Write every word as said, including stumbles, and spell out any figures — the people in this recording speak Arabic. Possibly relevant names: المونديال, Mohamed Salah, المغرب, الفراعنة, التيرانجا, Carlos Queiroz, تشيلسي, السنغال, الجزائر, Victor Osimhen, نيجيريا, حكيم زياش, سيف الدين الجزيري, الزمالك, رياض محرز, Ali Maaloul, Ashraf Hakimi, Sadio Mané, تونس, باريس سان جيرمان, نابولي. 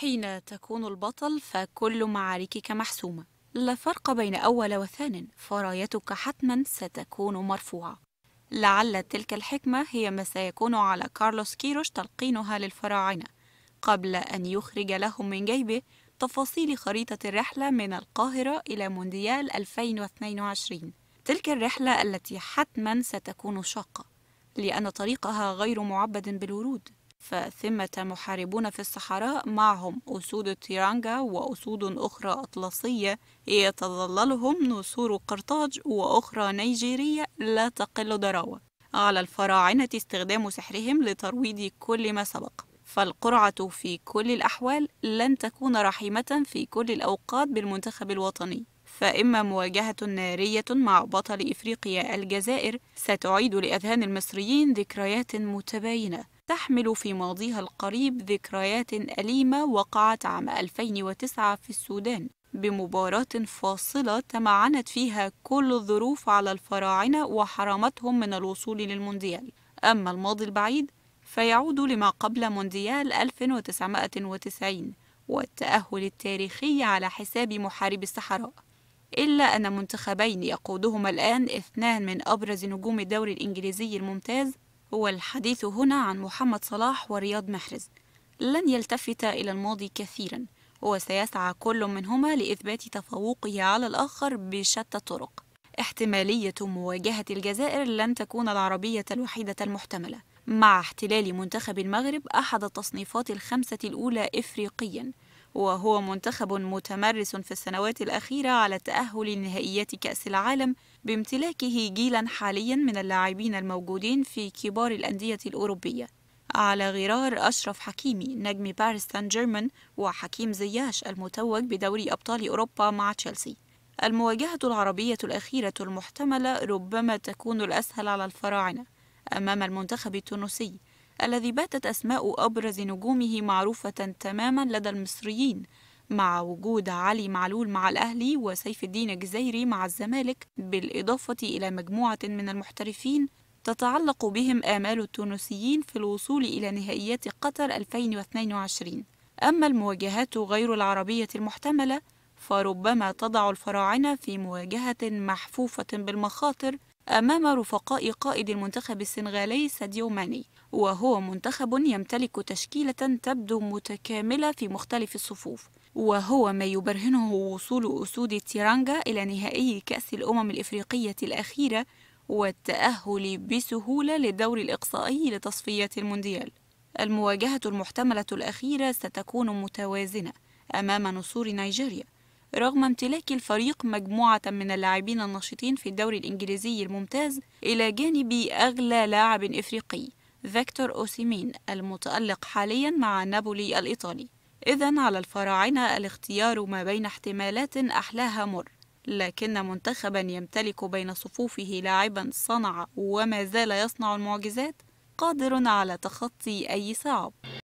حين تكون البطل فكل معاركك محسومة، لا فرق بين أول وثان، فرايتك حتما ستكون مرفوعة. لعل تلك الحكمة هي ما سيكون على كارلوس كيروش تلقينها للفراعنة قبل أن يخرج لهم من جيبه تفاصيل خريطة الرحلة من القاهرة إلى مونديال ألفين واثنين وعشرين، تلك الرحلة التي حتما ستكون شاقة لأن طريقها غير معبد بالورود، فثمة محاربون في الصحراء معهم أسود التيرانجا وأسود أخرى أطلسية يتظللهم نسور قرطاج وأخرى نيجيرية لا تقل ضراوة. على الفراعنة استخدام سحرهم لترويض كل ما سبق، فالقرعة في كل الأحوال لن تكون رحيمة في كل الأوقات بالمنتخب الوطني، فإما مواجهة نارية مع بطل إفريقيا الجزائر ستعيد لأذهان المصريين ذكريات متباينة تحمل في ماضيها القريب ذكريات أليمة وقعت عام ألفين وتسعة في السودان بمباراة فاصلة تمعنت فيها كل الظروف على الفراعنة وحرمتهم من الوصول للمونديال. أما الماضي البعيد فيعود لما قبل مونديال ألف وتسعمائة وتسعين والتأهل التاريخي على حساب محاربي الصحراء، إلا أن منتخبين يقودهما الآن اثنان من أبرز نجوم الدوري الإنجليزي الممتاز، والحديث هنا عن محمد صلاح ورياض محرز، لن يلتفت إلى الماضي كثيرا وسيسعى كل منهما لإثبات تفوقه على الآخر بشتى الطرق. احتمالية مواجهة الجزائر لن تكون العربية الوحيدة المحتملة، مع احتلال منتخب المغرب أحد التصنيفات الخمسة الأولى إفريقيا، وهو منتخب متمرس في السنوات الأخيرة على تأهل نهائيات كأس العالم بامتلاكه جيلا حاليا من اللاعبين الموجودين في كبار الأندية الأوروبية، على غرار أشرف حكيمي نجم باريس سان جيرمان وحكيم زياش المتوج بدوري أبطال أوروبا مع تشيلسي. المواجهة العربية الأخيرة المحتملة ربما تكون الأسهل على الفراعنة أمام المنتخب التونسي الذي باتت أسماء أبرز نجومه معروفة تماما لدى المصريين، مع وجود علي معلول مع الأهلي وسيف الدين الجزيري مع الزمالك، بالإضافة إلى مجموعة من المحترفين تتعلق بهم آمال التونسيين في الوصول إلى نهائيات قطر ألفين واثنين وعشرين. أما المواجهات غير العربية المحتملة فربما تضع الفراعنة في مواجهة محفوفة بالمخاطر أمام رفقاء قائد المنتخب السنغالي ساديو ماني، وهو منتخب يمتلك تشكيلة تبدو متكاملة في مختلف الصفوف، وهو ما يبرهنه وصول أسود التيرانجا إلى نهائي كأس الأمم الإفريقية الأخيرة والتأهل بسهولة للدور الإقصائي لتصفيات المونديال. المواجهة المحتملة الأخيرة ستكون متوازنة أمام نسور نيجيريا، رغم امتلاك الفريق مجموعة من اللاعبين النشطين في الدوري الإنجليزي الممتاز، إلى جانب أغلى لاعب إفريقي فيكتور أوسيمين المتألق حاليا مع نابولي الإيطالي. إذن على الفراعنة الاختيار ما بين احتمالات أحلاها مر، لكن منتخبا يمتلك بين صفوفه لاعبا صنع وما زال يصنع المعجزات قادر على تخطي أي صعب.